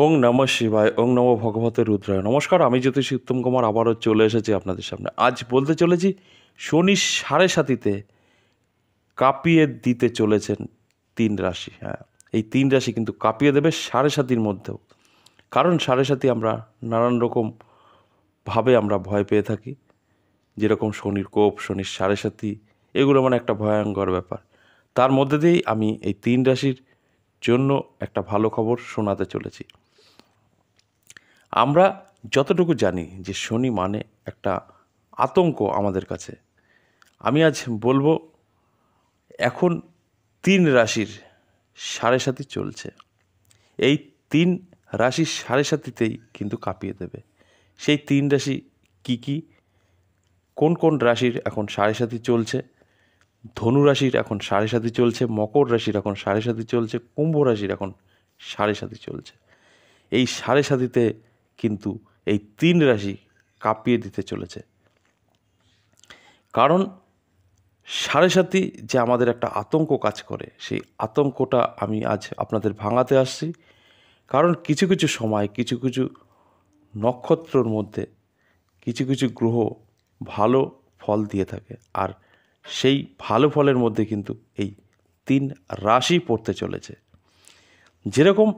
ओम नमः शिवाय ओम नमो भगवते रुद्राय। नमस्कार, आमी ज्योतिषी उत्तम कुमार आबारो चले एसेछि आपनादेर सामने। आज बोलते चलेछि शनि 7.5 कापिये दिते चलेछेन 3 राशि। हाँ, এই 3 রাশি কিন্তু কাঁপিয়ে দেবে 7.5-র মধ্যেও। কারণ 7.5 আমরা নানান রকম ভাবে আমরা ভয় পেয়ে থাকি, যেরকম শনির কোপ, শনির 7.5, এগুলো মানে একটা ভয়ঙ্কর ব্যাপার। তার মধ্যে দিয়েই আমি এই 3 রাশির জন্য একটা ভালো খবর শোনাতে চলেছি। আমরা যতটুকু জানি যে শনি মানে একটা আতঙ্ক আমাদের কাছে। আমি আজ বলবো এখন 3 রাশির 7.5 চলছে, এই 3 রাশির 7.5তেই কিন্তু কাঁপিয়ে দেবে। সেই 3 রাশি কি কি, কোন কোন রাশির এখন 7.5 চলছে? ধনু রাশির এখন 7.5 চলছে, মকর রাশির এখন 7.5 চলছে, কুম্ভ রাশির এখন 7.5 চলছে। এই 7.5-তে কিন্তু এই 3 রাশি কাঁপিয়ে দিতে চলেছে। কারণ 7.5 যে আমাদের একটা আতঙ্ক কাজ করে, সেই আতঙ্কটা আমি আজ আপনাদের ভাঙাতে আসছি। কারণ কিছু কিছু সময় কিছু কিছু নক্ষত্রর মধ্যে কিছু কিছু গ্রহ ভালো ফল দিয়ে থাকে, আর সেই ভালো ফলের মধ্যে কিন্তু এই 3 রাশি পড়তে চলেছে। যেরকম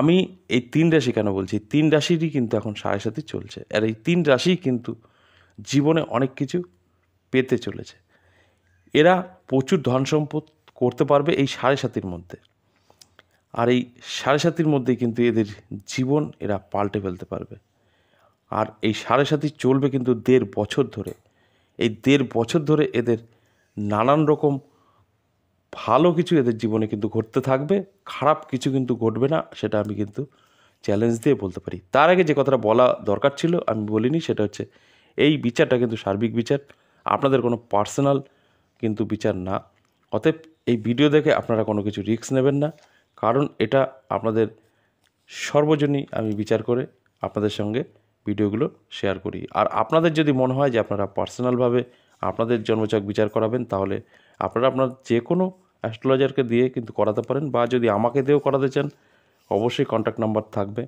আমি এই 3 রাশি কেন বলছি, 3 রাশিরই কিন্তু এখন 7.5 চলছে, আর এই 3 রাশি কিন্তু জীবনে অনেক কিছু পেতে চলেছে। এরা প্রচুর ধন সম্পদ করতে পারবে এই 7.5-র মধ্যে, আর এই 7.5-র মধ্যেই কিন্তু এদের জীবন এরা পাল্টে ফেলতে পারবে। আর এই 7.5 চলবে কিন্তু 1.5 বছর ধরে। এই 1.5 বছর ধরে এদের নানান রকম ভালো কিছু এদের জীবনে কিন্তু ঘটতে থাকবে, খারাপ কিছু কিন্তু ঘটবে না, সেটা আমি কিন্তু চ্যালেঞ্জ দিয়ে বলতে পারি। তার আগে যে কথাটা বলা দরকার ছিল আমি বলিনি, সেটা হচ্ছে এই বিচারটা কিন্তু সার্বিক বিচার, আপনাদের কোনো পার্সোনাল কিন্তু বিচার না। অতএব এই ভিডিও দেখে আপনারা কোনো কিছু রিস্ক নেবেন না, কারণ এটা আপনাদের সর্বজনীন আমি বিচার করে আপনাদের সঙ্গে ভিডিওগুলো শেয়ার করি। আর আপনাদের যদি মনে হয় যে আপনারা পার্সোনালভাবে আপনাদের জন্মছক বিচার করাবেন, তাহলে আপনারা আপনার যে কোনো অ্যাস্ট্রোলজারকে দিয়ে কিন্তু করাতে পারেন, বা যদি আমাকে দিয়েও করাতে চান অবশ্যই কন্ট্যাক্ট নাম্বার থাকবে,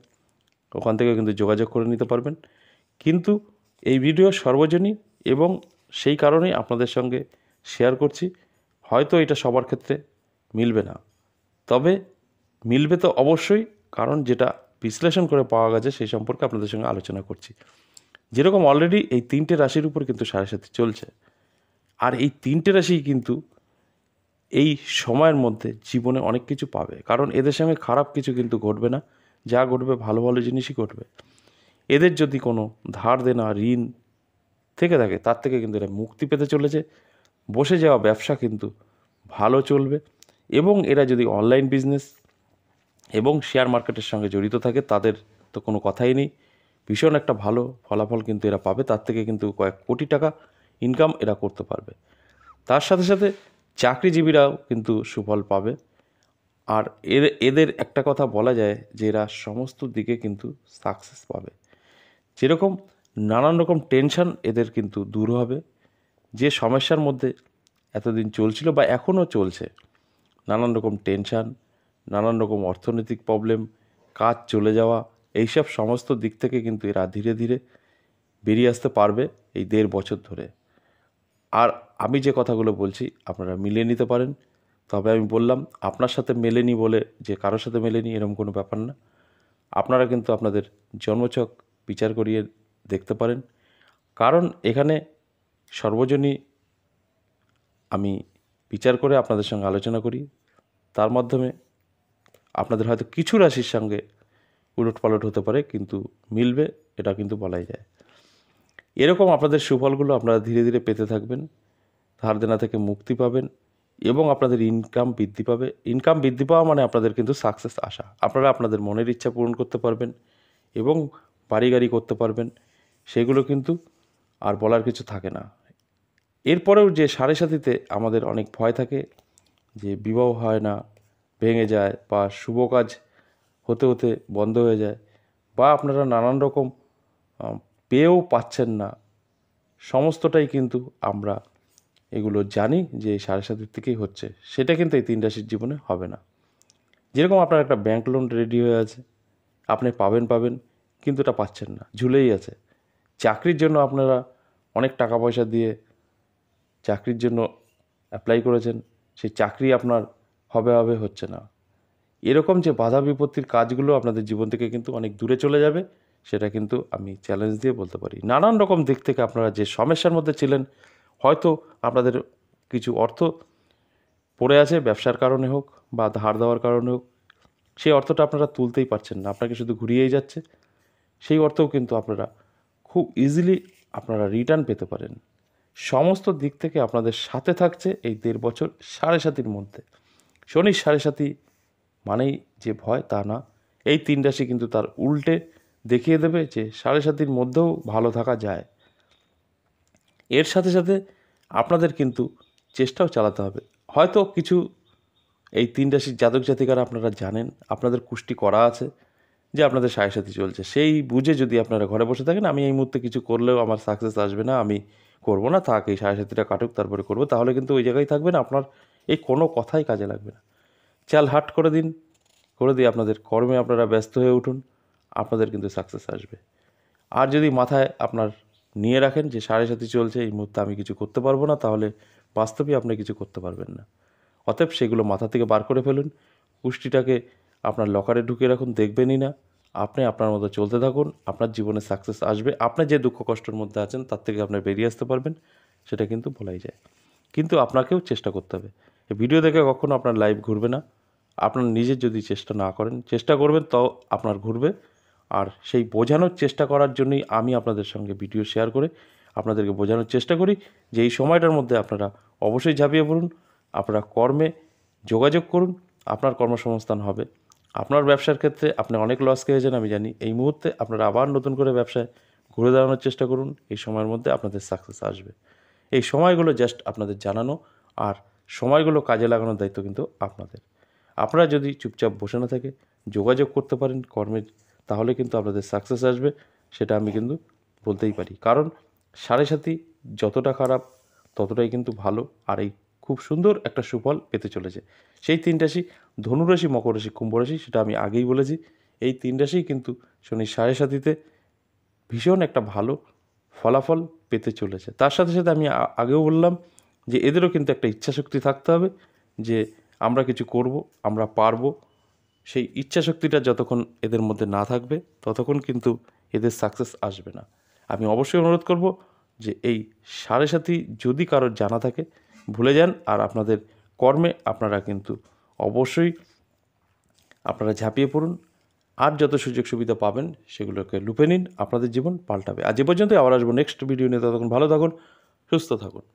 ওখান থেকে কিন্তু যোগাযোগ করে নিতে পারবেন। কিন্তু এই ভিডিও সর্বজনীন এবং সেই কারণেই আপনাদের সঙ্গে শেয়ার করছি। হয়তো এটা সবার ক্ষেত্রে মিলবে না, তবে মিলবে তো অবশ্যই, কারণ যেটা বিশ্লেষণ করে পাওয়া গেছে সেই সম্পর্কে আপনাদের সঙ্গে আলোচনা করছি। যেরকম অলরেডি এই 3টে রাশির উপর কিন্তু 7.5 চলছে, আর এই 3টে রাশি কিন্তু এই সময়ের মধ্যে জীবনে অনেক কিছু পাবে। কারণ এদের সঙ্গে খারাপ কিছু কিন্তু ঘটবে না, যা ঘটবে ভালো ভালো জিনিসই ঘটবে। এদের যদি কোনো ধার দেনা ঋণ থেকে থাকে, তার থেকে কিন্তু এরা মুক্তি পেতে চলেছে। বসে যাওয়া ব্যবসা কিন্তু ভালো চলবে, এবং এরা যদি অনলাইন বিজনেস এবং শেয়ার মার্কেটের সঙ্গে জড়িত থাকে, তাদের তো কোনো কথাই নেই, ভীষণ একটা ভালো ফলাফল কিন্তু এরা পাবে। তার থেকে কিন্তু কয়েক কোটি টাকা ইনকাম এরা করতে পারবে। তার সাথে সাথে চাকরিজীবীরাও কিন্তু সুফল পাবে। আর এদের একটা কথা বলা যায় যে এরা সমস্ত দিকে কিন্তু সাকসেস পাবে। যেরকম নানান রকম টেনশন এদের কিন্তু দূর হবে, যে সমস্যার মধ্যে এতদিন চলছিল বা এখনও চলছে, নানান রকম টেনশান, নানান রকম অর্থনৈতিক প্রবলেম, কাজ চলে যাওয়া, এইসব সমস্ত দিক থেকে কিন্তু এরা ধীরে ধীরে বেরিয়ে আসতে পারবে এই 1.5 বছর ধরে। আর আমি যে কথাগুলো বলছি আপনারা মিলিয়ে নিতে পারেন। তবে আমি বললাম আপনার সাথে মেলেনি বলে যে কারোর সাথে মেলেনি এরকম কোনো ব্যাপার না। আপনারা কিন্তু আপনাদের জন্মছক বিচার করিয়ে দেখতে পারেন, কারণ এখানে সর্বজনীন আমি বিচার করে আপনাদের সঙ্গে আলোচনা করি। তার মাধ্যমে আপনাদের হয়তো কিছু রাশির সঙ্গে উলটপালট হতে পারে, কিন্তু মিলবে এটা কিন্তু বলাই যায়। এরকম আপনাদের সুফলগুলো আপনারা ধীরে ধীরে পেতে থাকবেন, ধার দেনা থেকে মুক্তি পাবেন, এবং আপনাদের ইনকাম বৃদ্ধি পাবে। ইনকাম বৃদ্ধি পাওয়া মানে আপনাদের কিন্তু সাকসেস আসা। আপনারা আপনাদের মনের ইচ্ছা পূরণ করতে পারবেন এবং বাড়ি গাড়ি করতে পারবেন, সেগুলো কিন্তু আর বলার কিছু থাকে না। এরপরেও যে 7.5-তে আমাদের অনেক ভয় থাকে যে বিবাহ হয় না, ভেঙে যায়, বা শুভ কাজ হতে হতে বন্ধ হয়ে যায়, বা আপনারা নানান রকম পেয়েও পাচ্ছেন না, সমস্তটাই কিন্তু আমরা এগুলো জানি যে 7.5-র থেকেই হচ্ছে। সেটা কিন্তু এই 3 রাশির জীবনে হবে না। যেরকম আপনার একটা ব্যাংক লোন রেডি হয়ে আছে, আপনি পাবেন পাবেন কিন্তু এটা পাচ্ছেন না, ঝুলেই আছে। চাকরির জন্য আপনারা অনেক টাকা পয়সা দিয়ে চাকরির জন্য অ্যাপ্লাই করেছেন, সেই চাকরি আপনার হবে হবে হচ্ছে না। এরকম যে বাধা বিপত্তির কাজগুলো আপনাদের জীবন থেকে কিন্তু অনেক দূরে চলে যাবে, সেটা কিন্তু আমি চ্যালেঞ্জ দিয়ে বলতে পারি। নানান রকম দিক থেকে আপনারা যে সমস্যার মধ্যে ছিলেন, হয়তো আপনাদের কিছু অর্থ পড়ে আছে ব্যবসার কারণে হোক বা ধার দেওয়ার কারণে হোক, সেই অর্থটা আপনারা তুলতেই পারছেন না, আপনাকে শুধু ঘুরিয়েই যাচ্ছে। সেই অর্থও কিন্তু আপনারা খুব ইজিলি আপনারা রিটার্ন পেতে পারেন। সমস্ত দিক থেকে আপনাদের সাথে থাকছে এই 1.5 বছর সাড়ে সাতির মধ্যে। শনি সাড়ে সাতি মানেই যে ভয় তা না, এই 3 রাশি কিন্তু তার উল্টে দেখিয়ে দেবে যে সাড়ে সাতির মধ্যেও ভালো থাকা যায়। এর সাথে সাথে আপনাদের কিন্তু চেষ্টাও চালাতে হবে। হয়তো কিছু এই 3 রাশির জাতক জাতিকারা আপনারা জানেন, আপনাদের কুষ্টি করা আছে যে আপনাদের সাড়ে সাতি চলছে, সেই বুঝে যদি আপনারা ঘরে বসে থাকেন, আমি এই মুহূর্তে কিছু করলেও আমার সাকসেস আসবে না, আমি করবো না, থাক এই সাড়ে সাতিটা কাটুক তারপরে করবো, তাহলে কিন্তু ওই জায়গায় থাকবেন, আপনার এই কোনো কথাই কাজে লাগবে না। চাল হাট করে দিন, করে দিয়ে আপনাদের কর্মে আপনারা ব্যস্ত হয়ে উঠুন, আপনাদের কিন্তু সাকসেস আসবে। আর যদি মাথায় আপনার নিয়ে রাখেন যে সাড়ে সাতি চলছে, এই মুহূর্তে আমি কিছু করতে পারবো না, তাহলে বাস্তবে আপনি কিছু করতে পারবেন না। অতএব সেগুলো মাথা থেকে বার করে ফেলুন, পুষ্টিটাকে আপনার লকারে ঢুকিয়ে রাখুন, দেখবেনই না, আপনি আপনার মতো চলতে থাকুন, আপনার জীবনে সাকসেস আসবে। আপনি যে দুঃখ কষ্টের মধ্যে আছেন তার থেকে আপনি বেরিয়ে আসতে পারবেন, সেটা কিন্তু বলাই যায়। কিন্তু আপনাকেও চেষ্টা করতে হবে। এই ভিডিও দেখে কখনো আপনার লাইফ ঘুরবে না, আপনার নিজের যদি চেষ্টা না করেন, চেষ্টা করবেন তাও আপনার ঘুরবে। আর সেই বোঝানোর চেষ্টা করার জন্যই আমি আপনাদের সঙ্গে ভিডিও শেয়ার করে আপনাদেরকে বোঝানোর চেষ্টা করি যে এই সময়টার মধ্যে আপনারা অবশ্যই ঝাঁপিয়ে পড়ুন, আপনারা কর্মে যোগাযোগ করুন, আপনার কর্মসংস্থান হবে। আপনার ব্যবসার ক্ষেত্রে আপনি অনেক লস খেয়েছেন আমি জানি, এই মুহূর্তে আপনারা আবার নতুন করে ব্যবসায় ঘুরে দাঁড়ানোর চেষ্টা করুন, এই সময়ের মধ্যে আপনাদের সাকসেস আসবে। এই সময়গুলো জাস্ট আপনাদের জানানো আর সময়গুলো কাজে লাগানোর দায়িত্ব কিন্তু আপনাদের। আপনারা যদি চুপচাপ বসে না থাকে যোগাযোগ করতে পারেন কর্মে, তাহলে কিন্তু আপনাদের সাকসেস আসবে, সেটা আমি কিন্তু বলতেই পারি। কারণ সাড়ে সাতি যতটা খারাপ ততটাই কিন্তু ভালো, আর এই খুব সুন্দর একটা সুফল পেতে চলেছে। সেই 3 রাশি ধনুরাশি, মকর রাশি, কুম্ভ রাশি, সেটা আমি আগেই বলেছি। এই 3 রাশি কিন্তু শনি সাড়ে সাতিতে ভীষণ একটা ভালো ফলাফল পেতে চলেছে। তার সাথে সাথে আমি আগেও বললাম যে এদেরও কিন্তু একটা ইচ্ছাশক্তি থাকতে হবে যে আমরা কিছু করব, আমরা পারবো। সেই ইচ্ছাশক্তিটা যতক্ষণ এদের মধ্যে না থাকবে ততক্ষণ কিন্তু এদের সাকসেস আসবে না। আমি অবশ্যই অনুরোধ করব যে এই সাড়ে সাতি যদি কারোর জানা থাকে ভুলে যান, আর আপনাদের কর্মে আপনারা কিন্তু অবশ্যই আপনারা ঝাঁপিয়ে পড়ুন, আর যত সুযোগ সুবিধা পাবেন সেগুলোকে লুপে নিন, আপনাদের জীবন পাল্টাবে। আজ এ পর্যন্তই, আবার আসবো নেক্সট ভিডিও নিয়ে। ততক্ষণ ভালো থাকুন, সুস্থ থাকুন।